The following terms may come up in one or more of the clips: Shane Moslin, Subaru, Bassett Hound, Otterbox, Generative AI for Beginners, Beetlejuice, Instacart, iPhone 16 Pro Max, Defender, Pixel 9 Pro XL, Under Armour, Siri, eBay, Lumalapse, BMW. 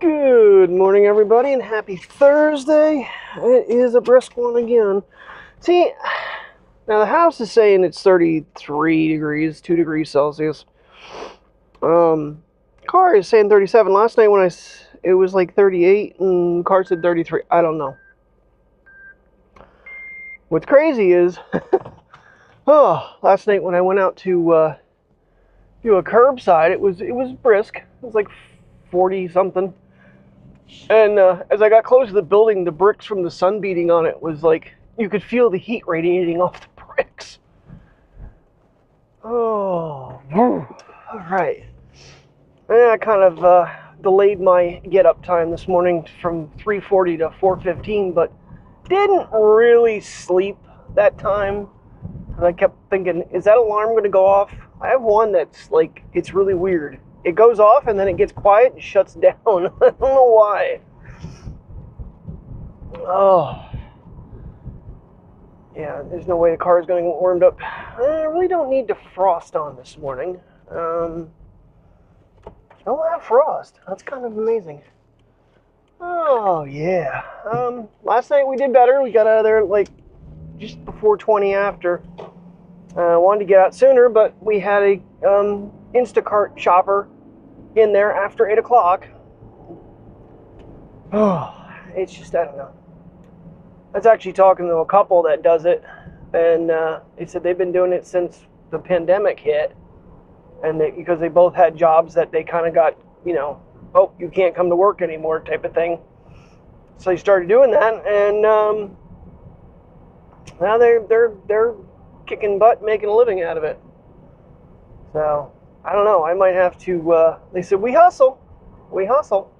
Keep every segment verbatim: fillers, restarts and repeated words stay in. Good morning, everybody, and happy Thursday. It is a brisk one again. See, now the house is saying it's thirty-three degrees, two degrees Celsius. Um, car is saying thirty-seven. Last night when I, it was like thirty-eight, and car said thirty-three. I don't know. What's crazy is, oh, last night when I went out to uh, do a curbside, it was it was brisk. It was like forty something. And uh, as I got close to the building, the bricks from the sun beating on it was like, you could feel the heat radiating off the bricks. Oh, all right. And I kind of uh, delayed my get-up time this morning from three forty to four fifteen, but didn't really sleep that time. And I kept thinking, is that alarm going to go off? I have one that's like, it's really weird. It goes off and then it gets quiet and shuts down. I don't know why. Oh. Yeah, there's no way the car is going to get warmed up. I really don't need defrost on this morning. Um, don't have frost. That's kind of amazing. Oh, yeah. Um, last night we did better. We got out of there like just before twenty after. I uh, wanted to get out sooner, but we had a um, Instacart shopper in there after eight o'clock. Oh, it's just, I don't know. I was actually talking to a couple that does it, and uh, they said they've been doing it since the pandemic hit, and they, because they both had jobs that they kind of got, you know, oh, you can't come to work anymore type of thing. So they started doing that, and um, now they're, they're, they're kicking butt, making a living out of it. So, I don't know, I might have to, uh, they said, we hustle, we hustle,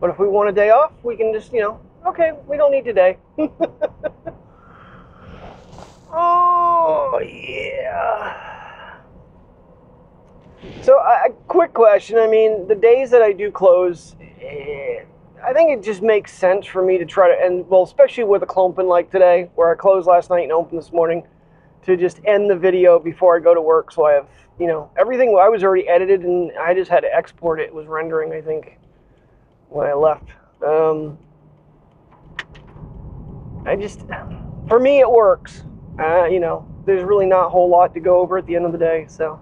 but if we want a day off, we can just, you know, okay, we don't need today. Oh, yeah. So, a quick question, I mean, the days that I do close, eh, I think it just makes sense for me to try to, and well, especially with a clumping like today, where I closed last night and opened this morning, to just end the video before I go to work, so I have, you know, everything I was already edited, and I just had to export it. It was rendering, I think, when I left. Um, I just, for me, it works. Uh, you know, there's really not a whole lot to go over at the end of the day, so.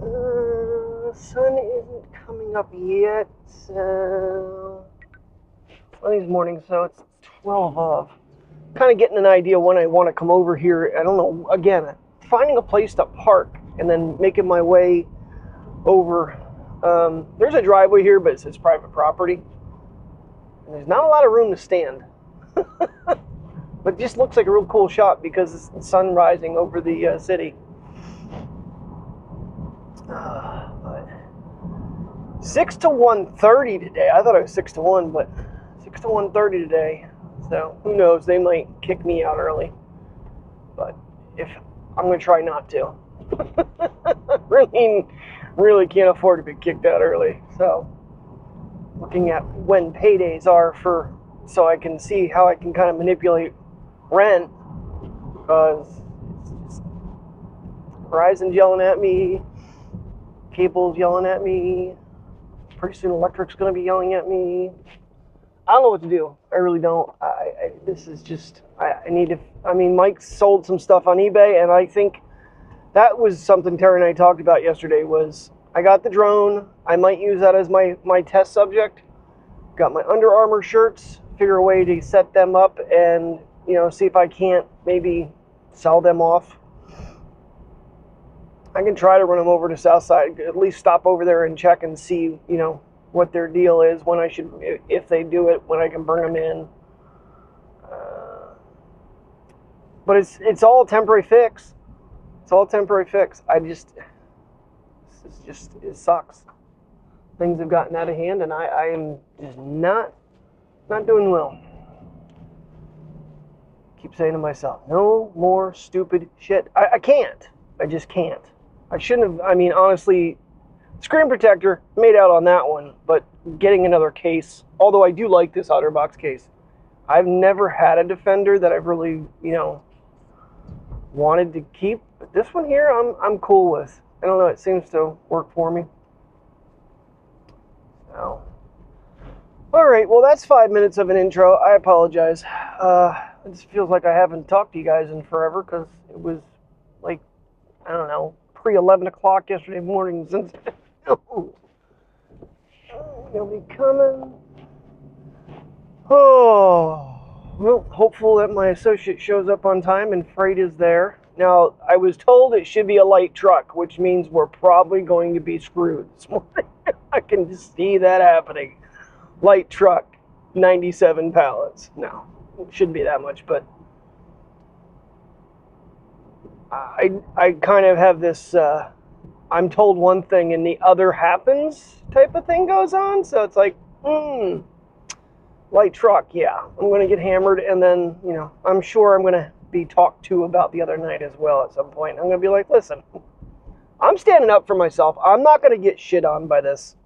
Uh, sun isn't coming up yet, so. Well, these mornings, so it's twelve of. Kind of getting an idea when I want to come over here. I don't know, again, finding a place to park and then making my way over. Um, there's a driveway here, but it's, it's private property. And there's not a lot of room to stand. But it just looks like a real cool shot because it's the sun rising over the uh, city. Uh, but six to one thirty today. I thought it was six to one, but six to one thirty today. So, who knows, they might kick me out early, but if I'm going to try not to. really, really can't afford to be kicked out early, so looking at when paydays are for, so I can see how I can kind of manipulate rent, because Verizon's yelling at me, cable's yelling at me, pretty soon electric's going to be yelling at me. I don't know what to do. I really don't. I, I, this is just, I, I need to, I mean, Mike sold some stuff on eBay, and I think that was something Terry and I talked about yesterday was, I got the drone. I might use that as my, my test subject. Got my Under Armour shirts, figure a way to set them up and, you know, see if I can't maybe sell them off. I can try to run them over to Southside, at least stop over there and check and see, you know, what their deal is, when I should, if they do it, when I can bring them in. Uh, but it's it's all temporary fix. It's all temporary fix. I just, this is just, it sucks. Things have gotten out of hand, and I, I am just not, not doing well. Keep saying to myself, no more stupid shit. I, I can't. I just can't. I shouldn't have, I mean, honestly, screen protector, made out on that one, but getting another case, although I do like this Otterbox case. I've never had a Defender that I've really, you know, wanted to keep, but this one here I'm, I'm cool with. I don't know, it seems to work for me. So, great. Well, that's five minutes of an intro. I apologize. Uh, it just feels like I haven't talked to you guys in forever because it was like, I don't know, pre eleven o'clock yesterday morning since... oh, they'll be coming. Oh... Well, hopeful that my associate shows up on time and freight is there. Now, I was told it should be a light truck, which means we're probably going to be screwed this morning. I can just see that happening. Light truck, ninety-seven pallets. No, it shouldn't be that much, but I, I kind of have this, uh, I'm told one thing and the other happens type of thing goes on. So it's like, hmm. Light truck, yeah. I'm going to get hammered, and then, you know, I'm sure I'm going to be talked to about the other night as well at some point. I'm going to be like, listen, I'm standing up for myself. I'm not going to get shit on by this.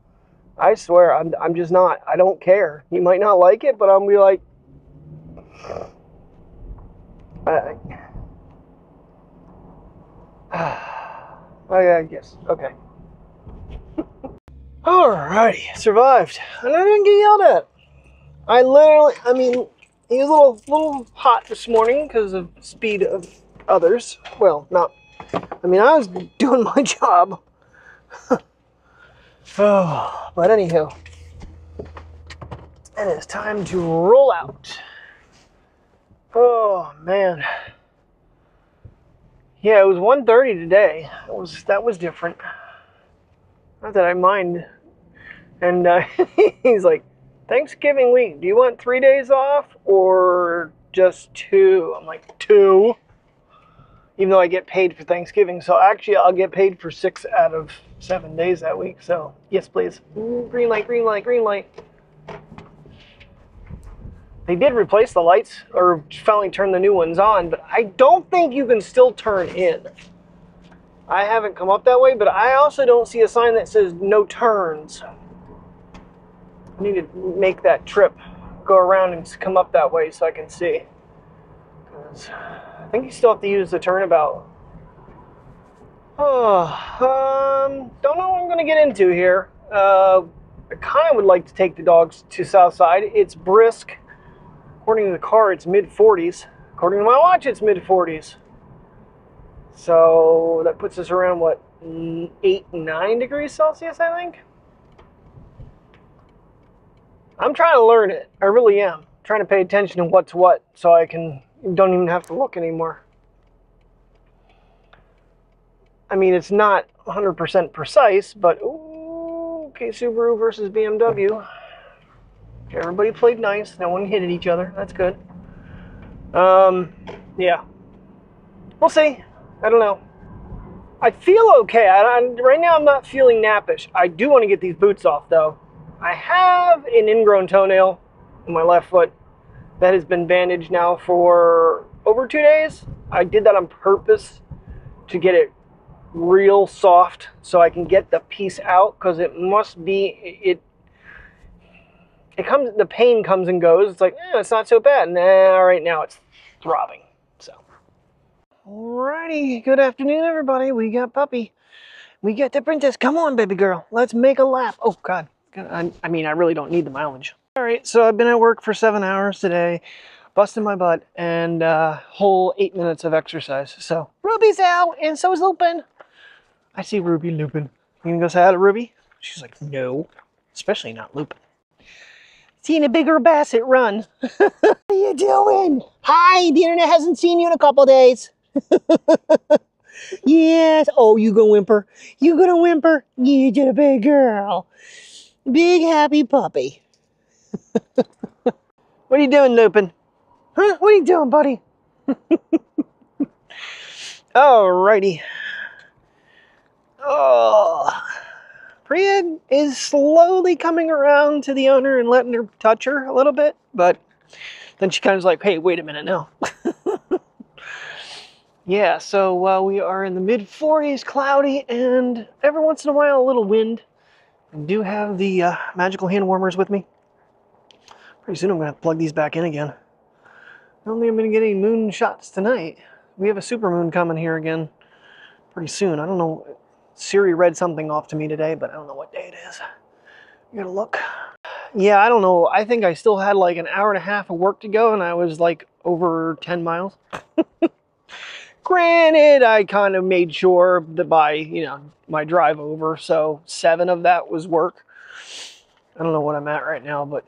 I swear, I'm, I'm just not. I don't care. You might not like it, but I'm going to be like... I, I, I guess. Okay. Alrighty. Survived. And I didn't get yelled at. I literally, I mean, he was a little, little hot this morning because of speed of others. Well, not, I mean, I was doing my job. Oh, but anywho, it is time to roll out. Oh, man. Yeah, it was one thirty today. It was, that was different. Not that I mind. And uh, he's like, Thanksgiving week, do you want three days off or just two? I'm like, two, even though I get paid for Thanksgiving. So actually, I'll get paid for six out of seven days that week. So yes, please. Green light, green light, green light. They did replace the lights or finally turn the new ones on, but I don't think you can still turn in. I haven't come up that way, but I also don't see a sign that says no turns. I need to make that trip, go around and come up that way so I can see. Because I think you still have to use the turnabout. Oh, um, don't know what I'm going to get into here. Uh, I kind of would like to take the dogs to Southside. It's brisk. According to the car, it's mid forties. According to my watch, it's mid forties. So that puts us around, what, eight, nine degrees Celsius, I think? I'm trying to learn it. I really am. I'm trying to pay attention to what's what so I can don't even have to look anymore. I mean, it's not one hundred percent precise, but ooh, okay, Subaru versus B M W. Everybody played nice. No one hit at each other. That's good. Um, yeah. We'll see. I don't know. I feel okay. I, I, right now I'm not feeling nappish. I do want to get these boots off, though. I have an ingrown toenail in my left foot that has been bandaged now for over two days. I did that on purpose to get it real soft so I can get the piece out because it must be, it it comes, the pain comes and goes. It's like, eh, it's not so bad. Nah, right now it's throbbing, so. Alrighty, good afternoon, everybody. We got Puppy. We got the princess. Come on, baby girl. Let's make a lap. Oh, God. I mean, I really don't need the mileage. All right, so I've been at work for seven hours today, busting my butt, and a uh, whole eight minutes of exercise. So Ruby's out, and so is Lupin. I see Ruby. Lupin. You gonna go say hi to Ruby? She's like, no, especially not Lupin. Seen a bigger basset run. What are you doing? Hi, the internet hasn't seen you in a couple days. Yes. Oh, you gonna whimper? You gonna whimper? You did a big girl. Big happy puppy. What are you doing, Lupin? Huh? What are you doing, buddy? Alrighty. Oh, Priya is slowly coming around to the owner and letting her touch her a little bit, but then she kind of is like, hey, wait a minute now. Yeah, so uh, we are in the mid forties, cloudy, and every once in a while a little wind. I do have the uh, magical hand warmers with me. Pretty soon I'm going to plug these back in again. I don't think I'm going to get any moon shots tonight. We have a super moon coming here again pretty soon. I don't know. Siri read something off to me today, but I don't know what day it is. You got to look. yeah, I don't know. I think I still had like an hour and a half of work to go, and I was like over ten miles. Granted, I kind of made sure that by, you know, my drive over, so seven of that was work. I don't know what I'm at right now, but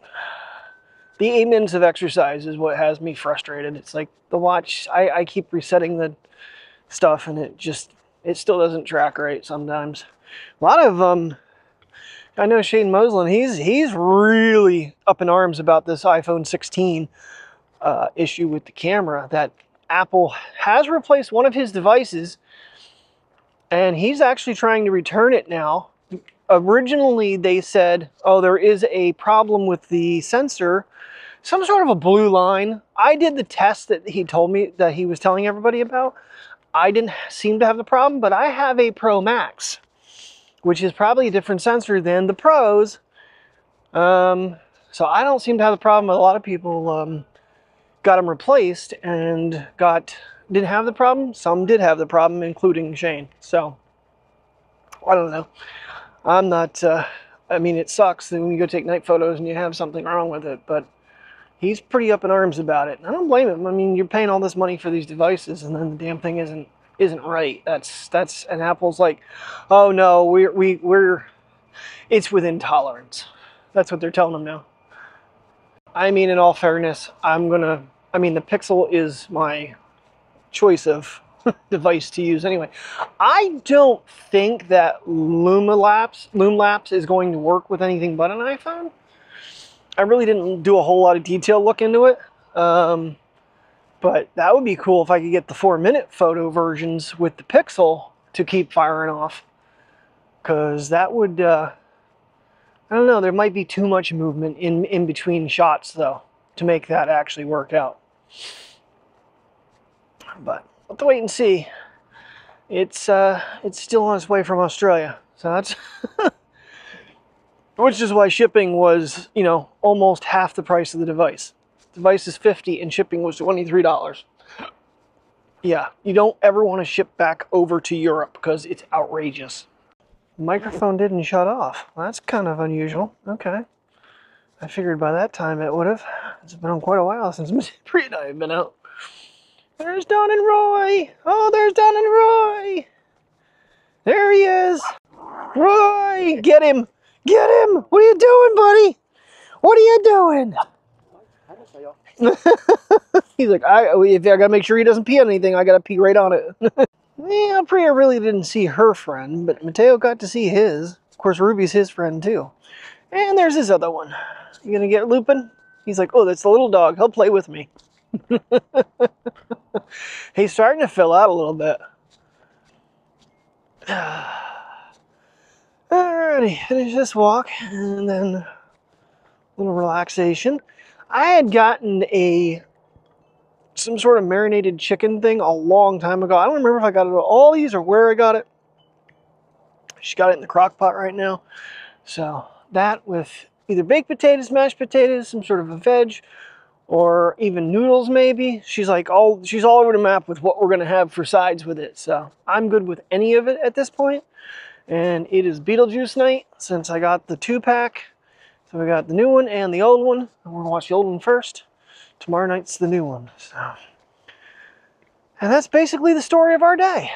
the eight minutes of exercise is what has me frustrated. It's like the watch, I, I keep resetting the stuff, and it just, it still doesn't track right sometimes. A lot of, um, I know Shane Moslin, he's, he's really up in arms about this iPhone sixteen uh, issue with the camera, that Apple has replaced one of his devices, and he's actually trying to return it now. Originally, they said, oh, there is a problem with the sensor, some sort of a blue line. I did the test that he told me that he was telling everybody about. I didn't seem to have the problem, but I have a Pro Max, which is probably a different sensor than the Pros. Um, so I don't seem to have the problem, but a lot of people um, got them replaced and got didn't have the problem. Some did have the problem, including Shane. So I don't know. I'm not, uh, I mean, it sucks when you go take night photos and you have something wrong with it, but he's pretty up in arms about it. And I don't blame him. I mean, you're paying all this money for these devices, and then the damn thing isn't, isn't right. That's, that's, and Apple's like, oh no, we're, we, we're, it's within tolerance. That's what they're telling him now. I mean, in all fairness, I'm gonna, I mean, the Pixel is my choice of device to use anyway. I don't think that Lumalapse, Lumalapse is going to work with anything but an iPhone. I really didn't do a whole lot of detail look into it, um, but that would be cool if I could get the four-minute photo versions with the Pixel to keep firing off, because that would, uh, I don't know, there might be too much movement in, in between shots, though, to make that actually work out. But we'll have to wait and see. It's uh, it's still on its way from Australia, so that's which is why shipping was, you know, almost half the price of the device. The device is fifty dollars and shipping was twenty-three dollars. Yeah, you don't ever want to ship back over to Europe because it's outrageous. Microphone didn't shut off. Well, that's kind of unusual. Okay, I figured by that time it would have. It's been on quite a while since Miss Pri and I have been out. There's Don and Roy! Oh, there's Don and Roy! There he is! Roy! Get him! Get him! What are you doing, buddy? What are you doing? He's like, I, I gotta make sure he doesn't pee on anything. I gotta pee right on it. Yeah, Priya really didn't see her friend, but Mateo got to see his. Of course, Ruby's his friend, too. And there's his other one. You gonna get Lupin? He's like, oh, that's the little dog. He'll play with me. He's starting to fill out a little bit. Alrighty, finish this walk and then a little relaxation. I had gotten a some sort of marinated chicken thing a long time ago. I don't remember if I got it at all these or where I got it. She got it in the crock pot right now. So that with either baked potatoes, mashed potatoes, some sort of a veg, or even noodles maybe. She's like all she's all over the map with what we're gonna have for sides with it. So I'm good with any of it at this point. And it is Beetlejuice night since I got the two pack. So we got the new one and the old one. We're gonna watch the old one first. Tomorrow night's the new one. So, and that's basically the story of our day.